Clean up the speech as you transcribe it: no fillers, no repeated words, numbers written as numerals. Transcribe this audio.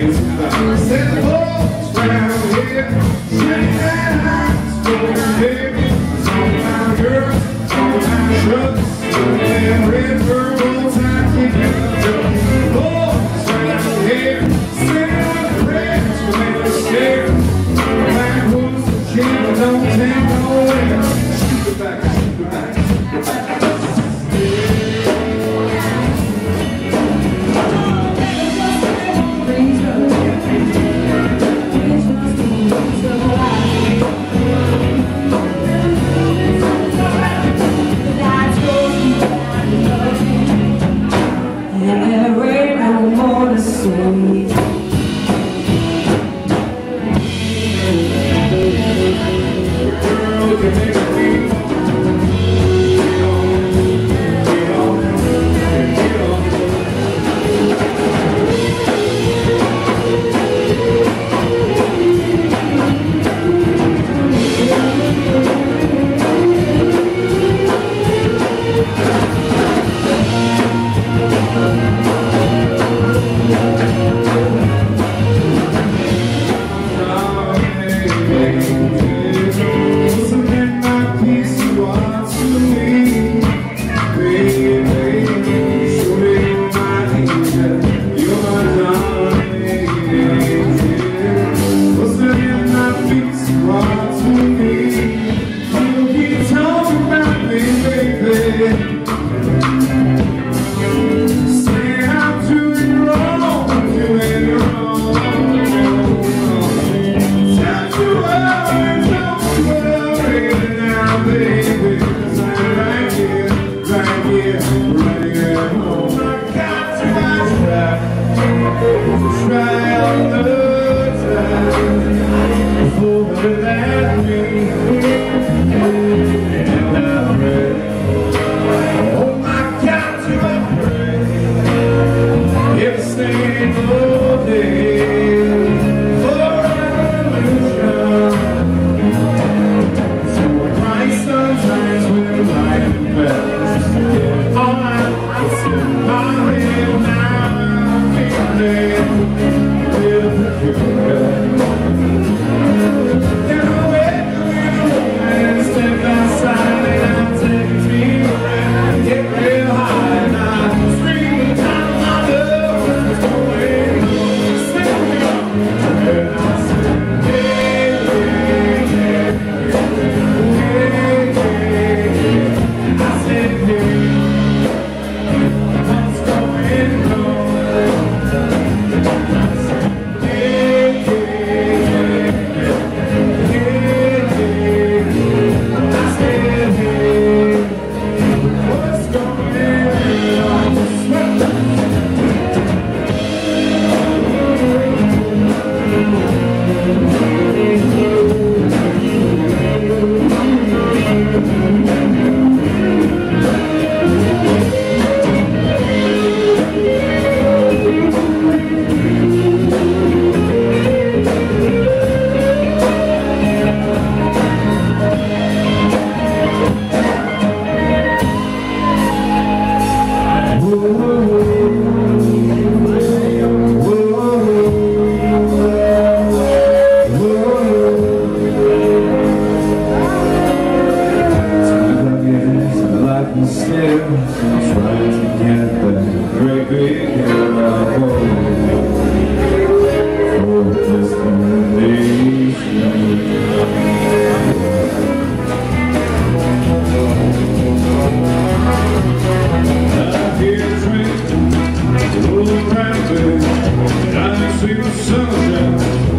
hands. Set the balls round here, shake that house, go there. It's all my girls, it's all my trucks, it's all that red fur, all time you get the jump. Balls round here, set the prayers, we'll never scare. All my hooves, the children don't take nowhere. Shoot it back, shoot it back, shoot it back. Sunshine.